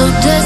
so dead.